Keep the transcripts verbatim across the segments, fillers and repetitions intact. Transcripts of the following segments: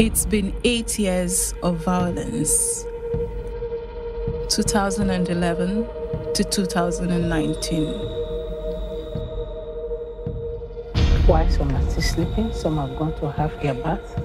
It's been eight years of violence, two thousand eleven to two thousand nineteen. Why some are still sleeping, some have gone to have their bath.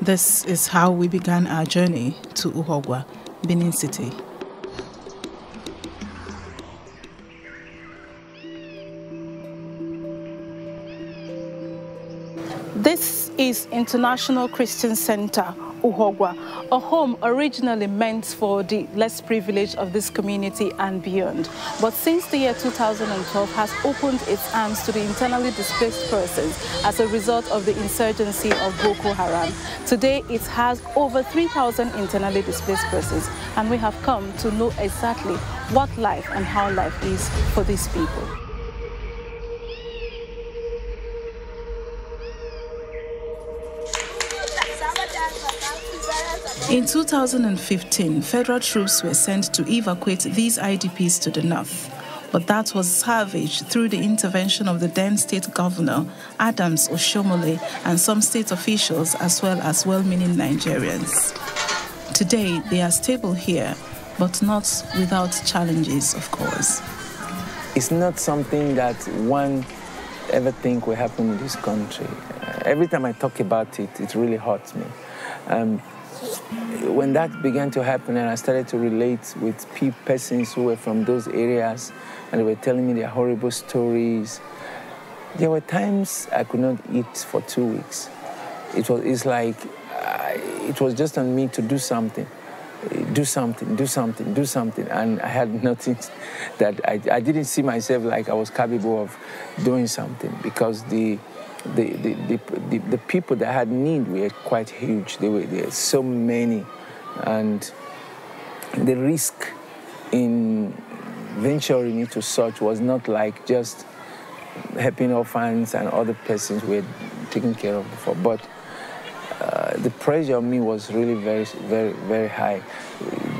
This is how we began our journey to Uhogwa, Benin City. This is International Christian Center Uhogwa, a home originally meant for the less privileged of this community and beyond. But since the year two thousand twelve has opened its arms to the internally displaced persons as a result of the insurgency of Boko Haram. Today it has over three thousand internally displaced persons, and we have come to know exactly what life and how life is for these people. In two thousand fifteen, federal troops were sent to evacuate these I D Ps to the north, but that was salvaged through the intervention of the then state governor, Adams Oshomole, and some state officials as well as well-meaning Nigerians. Today, they are stable here, but not without challenges, of course. It's not something that one ever think will happen in this country. Every time I talk about it, it really hurts me. Um, When that began to happen and I started to relate with persons who were from those areas and they were telling me their horrible stories, there were times I could not eat for two weeks. It was it's like, I, it was just on me to do something, do something, do something, do something. And I had nothing that, I, I didn't see myself like I was capable of doing something because the The, the, the, the, the people that had need were quite huge. They were there, so many. And the risk in venturing into such was not like just helping orphans and other persons we were taken care of before. But uh, the pressure on me was really very, very, very high.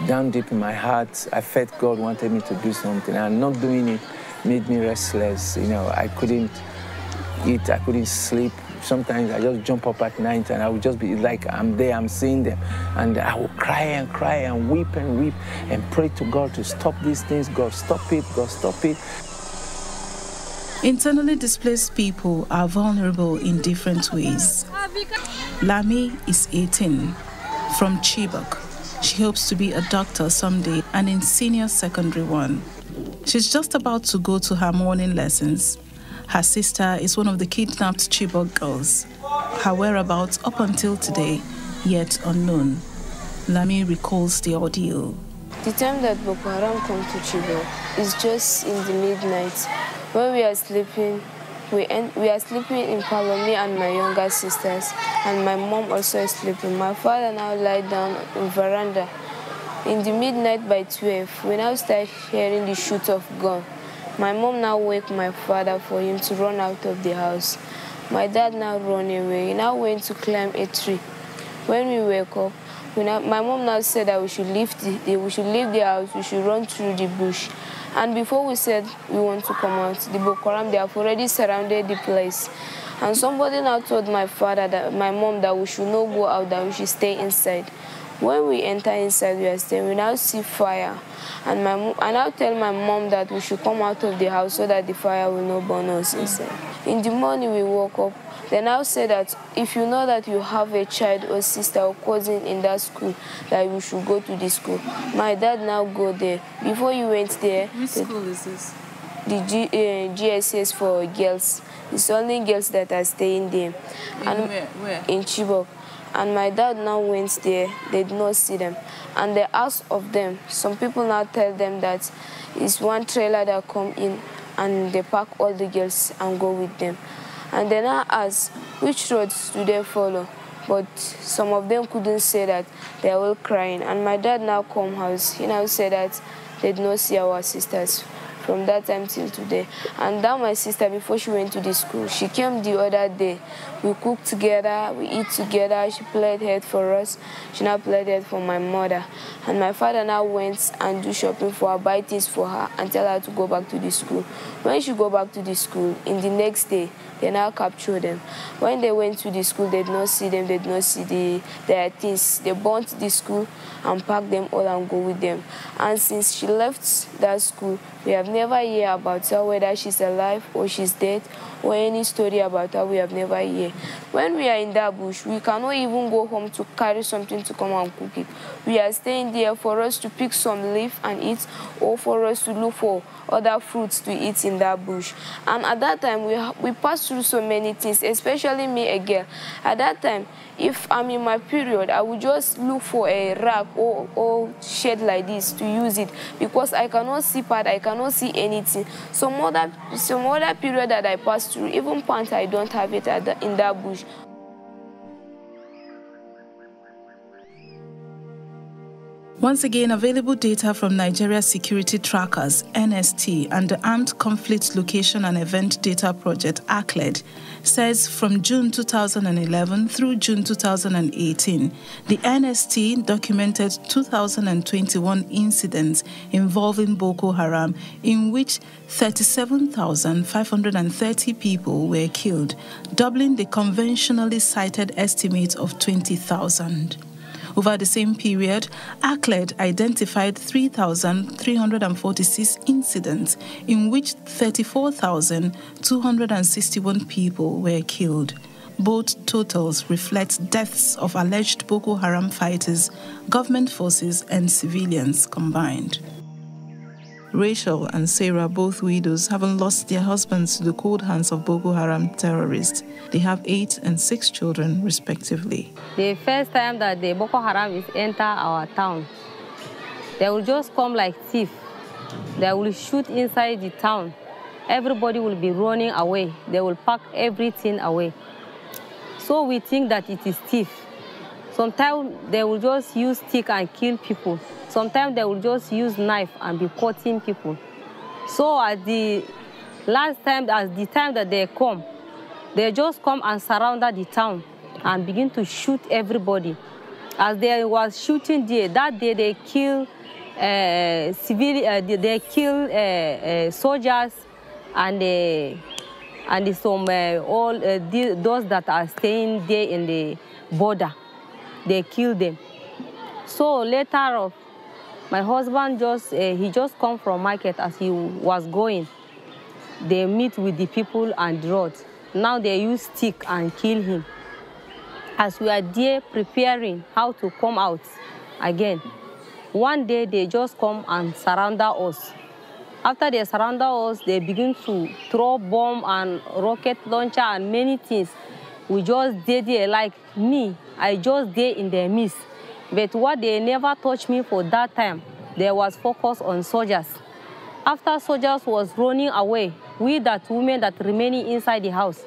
Down deep in my heart, I felt God wanted me to do something. And not doing it made me restless. You know, I couldn't eat, I couldn't sleep. Sometimes I just jump up at night and I would just be like, I'm there, I'm seeing them. And I would cry and cry and weep and weep and pray to God to stop these things. God, stop it, God, stop it. Internally displaced people are vulnerable in different ways. Lami is eighteen, from Chibok. She hopes to be a doctor someday and in senior secondary one. She's just about to go to her morning lessons. Her sister is one of the kidnapped Chibok girls. Her whereabouts up until today, yet unknown. Lami recalls the ordeal. The time that Boko Haram come to Chibok is just in the midnight. When we are sleeping, we, end, we are sleeping in parlor, me and my younger sisters, and my mom also is sleeping. My father now lie down in veranda. In the midnight by twelve, we now start hearing the shoot of gun. My mom now wake my father for him to run out of the house. My dad now run away. He now went to climb a tree. When we wake up, we now, my mom now said that we should leave the we should leave the house. We should run through the bush. And before we said we want to come out, the Boko Haram, they have already surrounded the place. And somebody now told my father that my mom that we should not go out, that we should stay inside. When we enter inside, we are staying, we now see fire. And my mom, I now tell my mom that we should come out of the house so that the fire will not burn us inside. In the morning, we woke up. They now say that if you know that you have a child or sister or cousin in that school, that you should go to the school. My dad now go there. Before you went there... Which school is this? the G, uh, G S S for girls. It's only girls that are staying there. In and where, where? In Chibok. And my dad now went there. They did not see them. And they asked of them. Some people now tell them that it's one trailer that come in and they pack all the girls and go with them. And then I asked, which roads do they follow? But some of them couldn't say that. They were all crying. And my dad now come house. He now said that they did not see our sisters from that time till today. And now my sister, before she went to the school, she came the other day. We cooked together, we eat together. She played head for us. She now played head for my mother. And my father now went and do shopping for her, buy things for her, and tell her to go back to the school. When she go back to the school, in the next day, they now captured them. When they went to the school, they did not see them, they did not see the, their things. They burnt the school and packed them all and go with them. And since she left that school, we have never heard about her, whether she's alive or she's dead, or any story about her, we have never heard. When we are in that bush, we cannot even go home to carry something to come and cook it. We are staying there for us to pick some leaf and eat, or for us to look for other fruits to eat in that bush. And at that time, we, we passed through so many things, especially me, a girl. At that time, if I'm in my period, I would just look for a rack or, or shade like this to use it, because I cannot see part, I cannot see anything. Some other, some other period that I passed through, even pants, I don't have it at the, in that bush. Once again, available data from Nigeria Security Trackers, N S T, and the Armed Conflict Location and Event Data Project, ACLED, says from June two thousand eleven through June two thousand eighteen, the N S T documented two thousand twenty-one incidents involving Boko Haram, in which thirty-seven thousand five hundred thirty people were killed, doubling the conventionally cited estimate of twenty thousand. Over the same period, ACLED identified three thousand three hundred forty-six incidents in which thirty-four thousand two hundred sixty-one people were killed. Both totals reflect deaths of alleged Boko Haram fighters, government forces, and civilians combined. Rachel and Sarah, both widows, haven't lost their husbands to the cold hands of Boko Haram terrorists. They have eight and six children, respectively. The first time that the Boko Haram is enter our town, they will just come like thieves. They will shoot inside the town. Everybody will be running away. They will pack everything away. So we think that it is thieves. Sometimes they will just use stick and kill people. Sometimes they will just use knife and be cutting people. So at the last time, at the time that they come, they just come and surround the town and begin to shoot everybody. As they was shooting there, that day they kill uh, civil, uh, they kill uh, uh, soldiers and uh, and some uh, all uh, those that are staying there in the border. They killed them. So later on, my husband just, uh, he just come from market as he was going. They meet with the people and road. Now they use stick and kill him. As we are there preparing how to come out again, one day they just come and surrender us. After they surrender us, they begin to throw bomb and rocket launcher and many things. We just did there like me. I just there in the midst. But what they never touched me for that time, there was focus on soldiers. After soldiers was running away, we that women that remaining inside the house,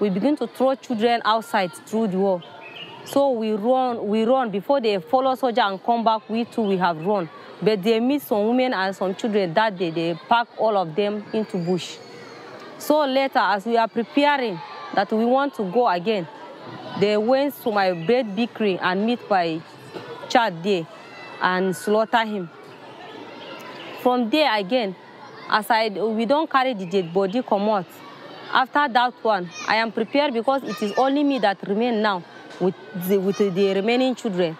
we begin to throw children outside through the wall. So we run, we run before they follow soldier and come back. We too, we have run. But they meet some women and some children that day. They pack all of them into bush. So later, as we are preparing that we want to go again, they went to my bread bakery and meet by Chad there and slaughter him. From there again, as I, we don't carry the dead body come out. After that one, I am prepared because it is only me that remain now with the, with the remaining children.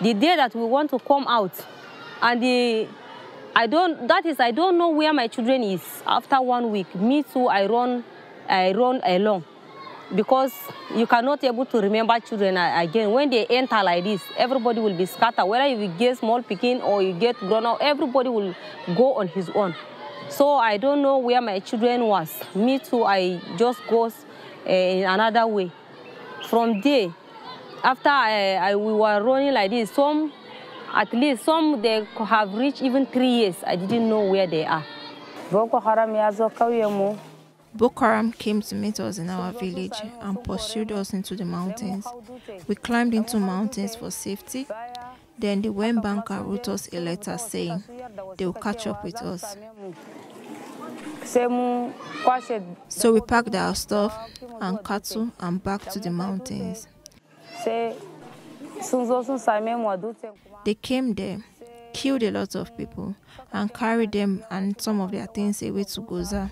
The day that we want to come out, and the, I don't, that is, I don't know where my children is. After one week, me too, I run, I run along. Because you cannot be able to remember children again. When they enter like this, everybody will be scattered. Whether you get small picking or you get grown up, everybody will go on his own. So I don't know where my children was. Me too, I just go uh, in another way. From there, after I, I, we were running like this, some, at least some, they have reached even three years. I didn't know where they are. Boko Haram came to meet us in our village and pursued us into the mountains. We climbed into mountains for safety. Then the West banker wrote us a letter saying they will catch up with us. So we packed our stuff and cattle and back to the mountains. They came there, killed a lot of people, and carried them and some of their things away to Goza.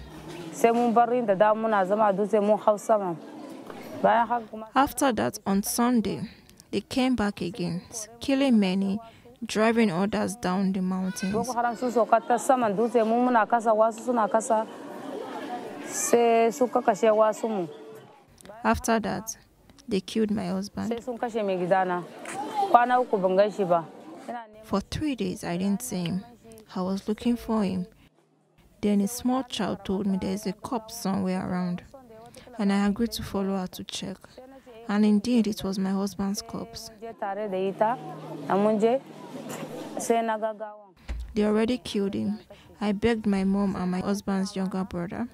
After that, on Sunday, they came back again, killing many, driving others down the mountains. After that, they killed my husband. For three days, I didn't see him. I was looking for him. Then a small child told me there is a corpse somewhere around, and I agreed to follow her to check. And indeed, it was my husband's corpse. They already killed him. I begged my mom and my husband's younger brother.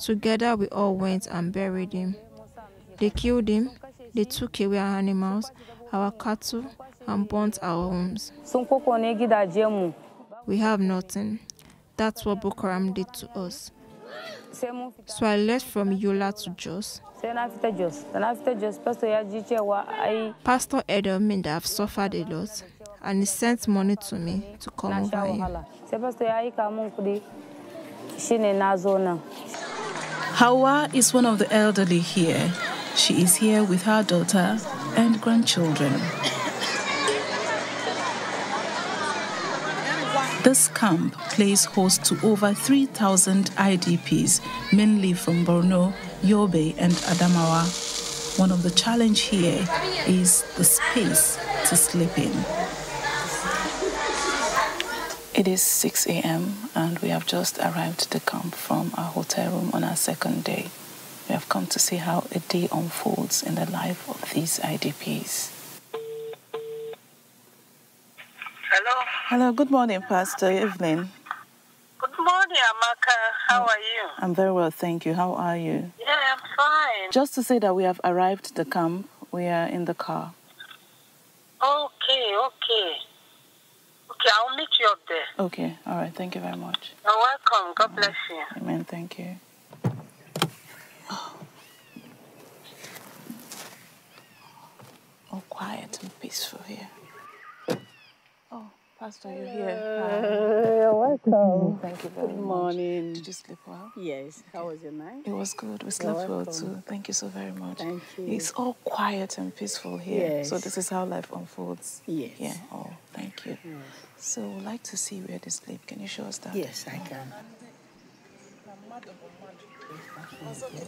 Together, we all went and buried him. They killed him. They took away our animals, our cattle, and burnt our homes. We have nothing. That's what Boko Haram did to us. So I left from Yola to Jos. Pastor Edo means that I've suffered a lot, and he sent money to me to come over here. Hawa is one of the elderly here. She is here with her daughter and grandchildren. This camp plays host to over three thousand I D Ps, mainly from Borno, Yobe, and Adamawa. One of the challenges here is the space to sleep in. It is six A M and we have just arrived at the camp from our hotel room on our second day. We have come to see how a day unfolds in the life of these I D Ps. Hello. Hello, good morning, Pastor. Evening. Good morning, Amaka. How are you? I'm very well, thank you. How are you? Yeah, I'm fine. Just to say that we have arrived at the camp. We are in the car. Okay, okay. Okay, I'll meet you up there. Okay, all right. Thank you very much. You're welcome. God right. bless you. Amen. Thank you. All quiet and peaceful here. Pastor, you're here. You're welcome. Thank you very much. Good morning. Did you sleep well? Yes. How was your night? It was good. We slept well too. Thank you so very much. Thank you. It's all quiet and peaceful here. Yes. So this is how life unfolds. Yes. Yeah. Oh, thank you. Yes. So we'd like to see where they sleep. Can you show us that? Yes, I can. Okay.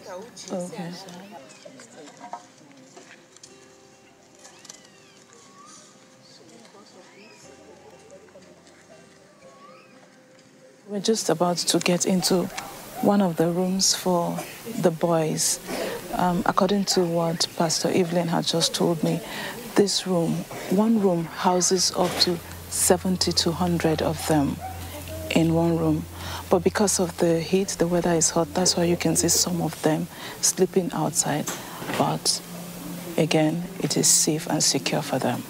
We're just about to get into one of the rooms for the boys. Um, according to what Pastor Evelyn had just told me, this room, one room houses up to seventy-two hundred of them in one room. But because of the heat, the weather is hot, that's why you can see some of them sleeping outside. But again, it is safe and secure for them.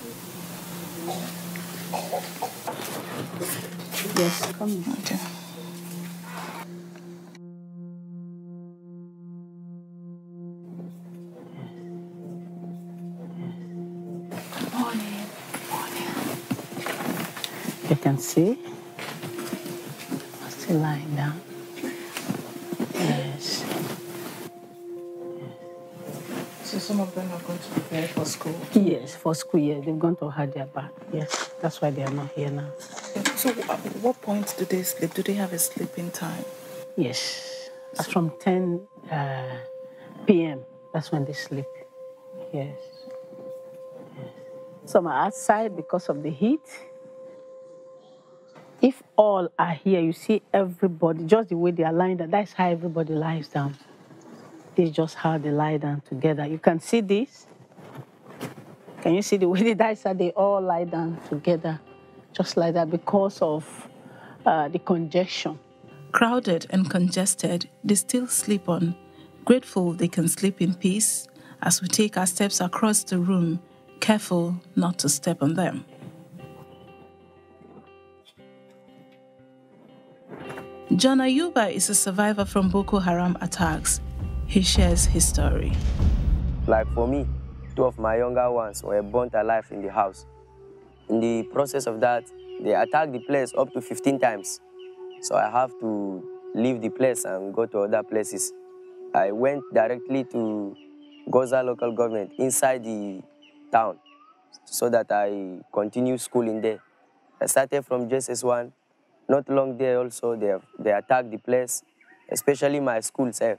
Yes, come in. Okay. Good morning. Morning. You can see. I'm still lying down. Yes. So some of them are going to prepare for school? Yes, for school, yeah. They've gone to hide their back. Yes, that's why they are not here now. So at what point do they sleep? Do they have a sleeping time? Yes. So from ten P M That's when they sleep. Yes. Some are outside because of the heat. If all are here, you see everybody, just the way they are lying down, that's how everybody lies down. It's just how they lie down together. You can see this. Can you see the way they die? So they all lie down together, just like that, because of uh, the congestion. Crowded and congested, they still sleep on. Grateful they can sleep in peace as we take our steps across the room, careful not to step on them. John Ayuba is a survivor from Boko Haram attacks. He shares his story. Like for me, two of my younger ones were burnt alive in the house. In the process of that, they attacked the place up to fifteen times. So I have to leave the place and go to other places. I went directly to Goza local government inside the town so that I continue schooling there. I started from J S S one. Not long there also, they, they attacked the place, especially my school self.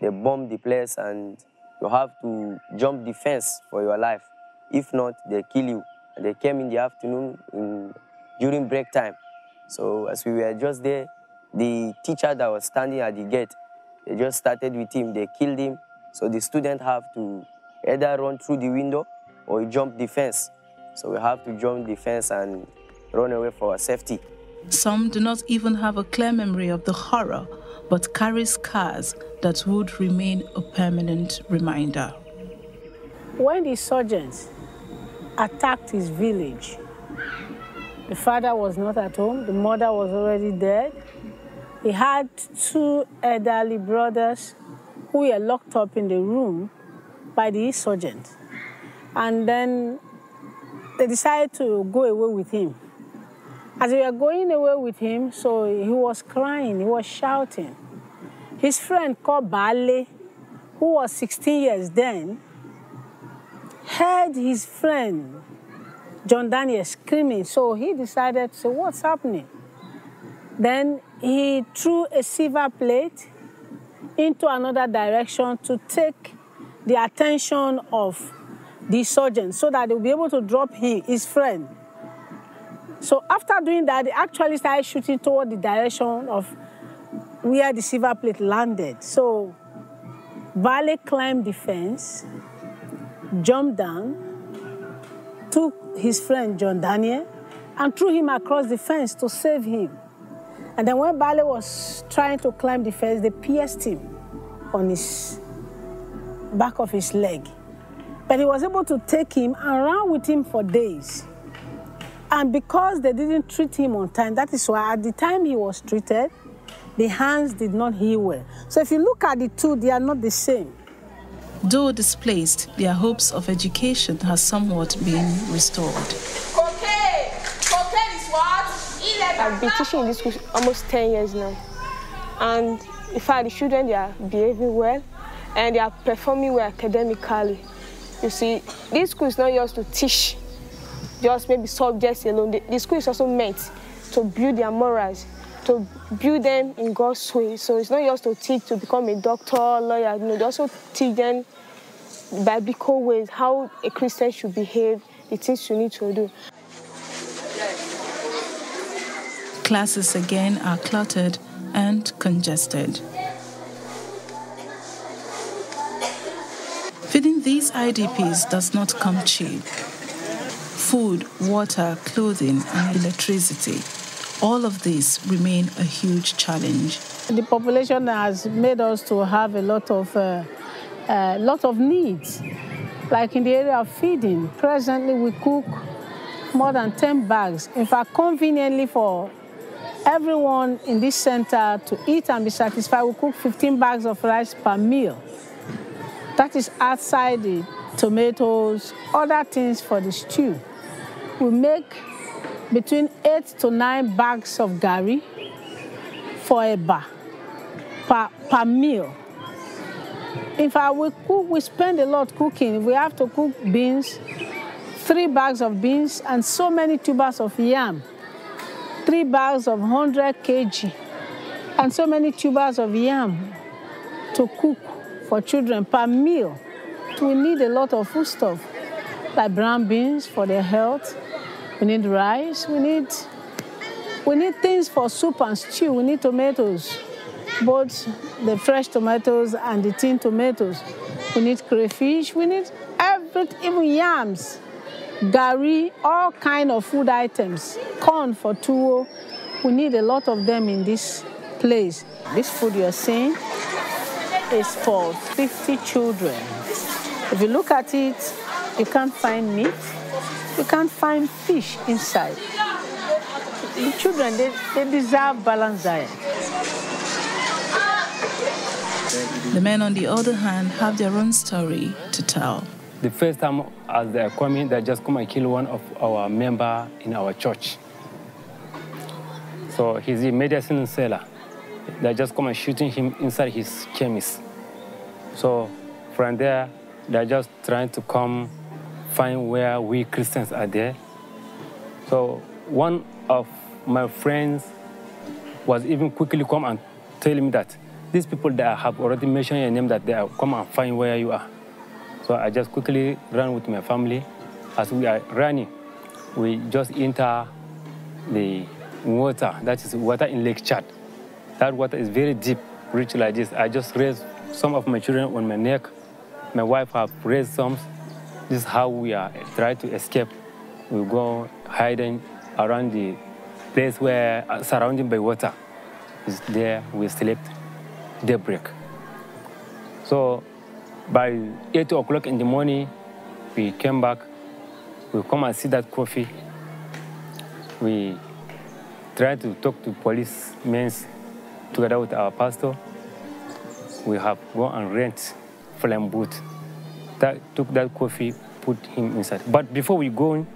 They bombed the place and you have to jump the fence for your life. If not, they kill you. They came in the afternoon in, during break time. So as we were just there, the teacher that was standing at the gate, they just started with him, they killed him. So the student have to either run through the window or jump the fence. So we have to jump the fence and run away for our safety. Some do not even have a clear memory of the horror, but carry scars that would remain a permanent reminder. When the insurgents attacked his village, the father was not at home, the mother was already dead. He had two elderly brothers who were locked up in the room by the insurgents. And then they decided to go away with him. As we were going away with him, so he was crying, he was shouting. His friend called Bali, who was sixteen years then, heard his friend, John Daniel, screaming. So he decided to say, what's happening? Then he threw a silver plate into another direction to take the attention of the insurgents so that they'll be able to drop him, his friend. So after doing that, they actually started shooting toward the direction of where the silver plate landed. So Bale climbed the fence, jumped down, took his friend John Daniel, and threw him across the fence to save him. And then when Bale was trying to climb the fence, they pierced him on his back of his leg. But he was able to take him and run with him for days. And because they didn't treat him on time, that is why at the time he was treated, the hands did not heal well. So if you look at the two, they are not the same. Though displaced, their hopes of education has somewhat been restored. Okay, okay, is what? I've been teaching in this school almost ten years now. And in fact, the children, they are behaving well, and they are performing well academically. You see, this school is not just to teach just maybe subjects alone. The, the school is also meant to build their morals, to build them in God's way. So it's not just to teach to become a doctor, lawyer. No, they also teach them biblical ways, how a Christian should behave, the things you need to do. Classes again are cluttered and congested. Feeding these I D Ps does not come cheap. Food, water, clothing, and electricity. All of these remain a huge challenge. The population has made us to have a lot of, uh, uh, lot of needs. Like in the area of feeding, presently we cook more than ten bags. In fact, conveniently for everyone in this center to eat and be satisfied, we cook fifteen bags of rice per meal. That is outside the tomatoes, other things for the stew. We make between eight to nine bags of gari for a bar per, per meal. In fact, we cook, we spend a lot cooking. We have to cook beans, three bags of beans, and so many tubers of yam, three bags of one hundred kilograms, and so many tubers of yam to cook for children per meal. We need a lot of foodstuff, like brown beans for their health. We need rice, we need We need things for soup and stew. We need tomatoes, both the fresh tomatoes and the tin tomatoes. We need crayfish. We need everything, even yams, gari, all kind of food items, corn for tuwo. We need a lot of them in this place. This food you're seeing is for fifty children. If you look at it, you can't find meat. You can't find fish inside. The children, they, they deserve balanced diet. The men, on the other hand, have their own story to tell. The first time as they're coming, they just come and kill one of our members in our church. So he's a medicine seller. They just come and shooting him inside his chemist. So from there, they're just trying to come find where we Christians are there. So one of my friends was even quickly come and tell me that these people that have already mentioned your name, that they are come and find where you are. So I just quickly ran with my family. As we are running, we just enter the water. That is water in Lake Chad. That water is very deep, rich like this. I just raised some of my children on my neck. My wife has raised some. This is how we are trying to escape. We go hiding around the place where uh, surrounded by water. It's there we slept daybreak. So by eight o'clock in the morning, we came back. We come and see that coffee. We try to talk to policemen together with our pastor. We have gone and rent flame boot. That took that coffee, put him inside. But before we go,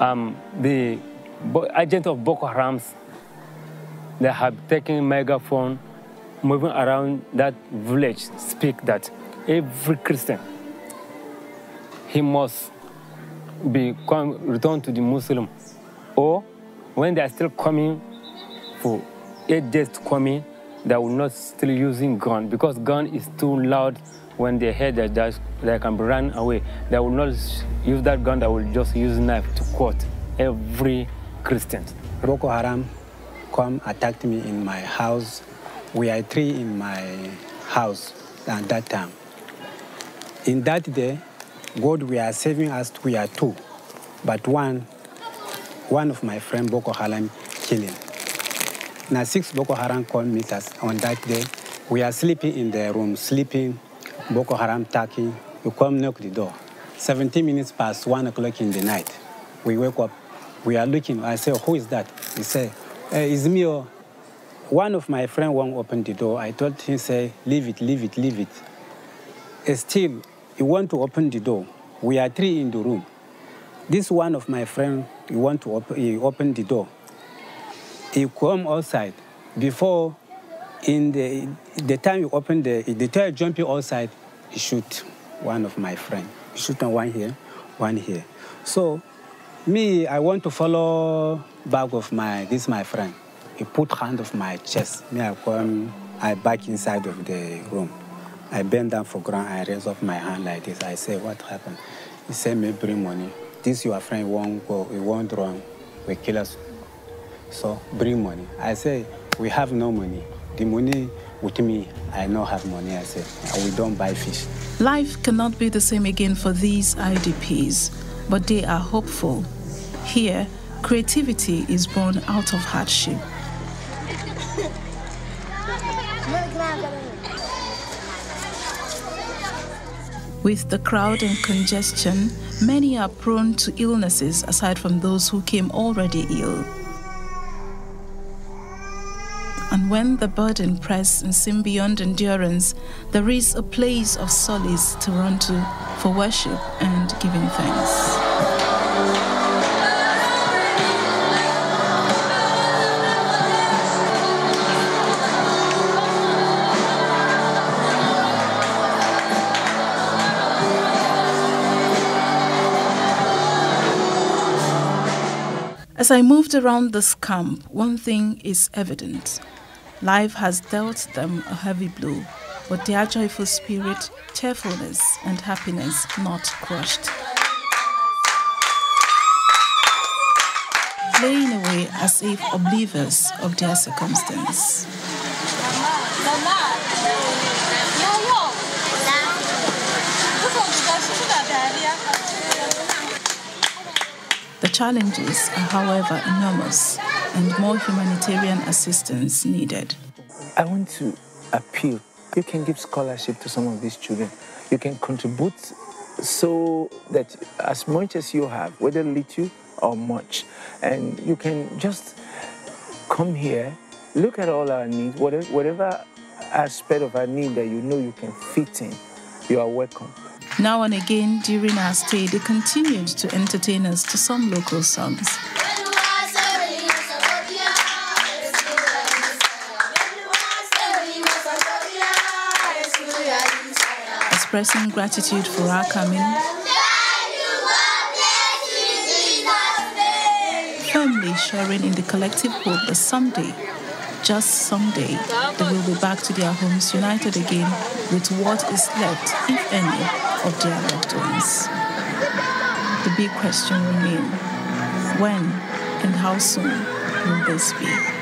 um, the agent of Boko Harams, they have taken megaphone, moving around that village, speak that every Christian, he must be returned to the Muslim. Or when they are still coming for eight days to come in, they will not still using gun, because gun is too loud. When they hear that they, they can run away. They will not use that gun, they will just use knife to cut every Christian. Boko Haram come attacked me in my house. We are three in my house at that time. In that day, God, we are saving us, we are two. But one, one of my friend Boko Haram killing. Now six Boko Haram come meet us on that day. We are sleeping in the room, sleeping. Boko Haram Taki, we come knock the door. seventeen minutes past one o'clock in the night. We wake up, we are looking, I say, who is that? He say, hey, it's me. One of my friends won't open the door. I told him, say, leave it, leave it, leave it. Still, he want to open the door. We are three in the room. This one of my friends, he want to op he open the door. He come outside. Before, in the, the time you open the, the tail jumping outside, he shoot one of my friends. He shoot one here, one here. So me, I want to follow back of my, this my friend. He put hand of my chest. Me, I come, I back inside of the room. I bend down for ground, I raise up my hand like this. I say, what happened? He said, me bring money. This your friend won't go, he won't run, will kill us. So bring money. I say, we have no money. The money with me, I don't have money, I say. We don't buy fish. Life cannot be the same again for these I D Ps, but they are hopeful. Here, creativity is born out of hardship. With the crowd and congestion, many are prone to illnesses aside from those who came already ill. And when the burden press and seem beyond endurance, there is a place of solace to run to for worship and giving thanks. As I moved around this camp, one thing is evident. Life has dealt them a heavy blow, but their joyful spirit, cheerfulness, and happiness not crushed. playing away as if oblivious of their circumstance. The challenges are, however, enormous and more humanitarian assistance needed. I want to appeal. You can give scholarship to some of these children. You can contribute so that as much as you have, whether little or much, and you can just come here, look at all our needs, whatever, whatever aspect of our need that you know you can fit in, you are welcome. Now and again during our stay, they continued to entertain us to some local songs. Expressing gratitude for our coming, firmly sharing in the collective hope that someday, just someday, they will be back to their homes united again with what is left, if any, of their loved ones. The big question remains: when and how soon will this be?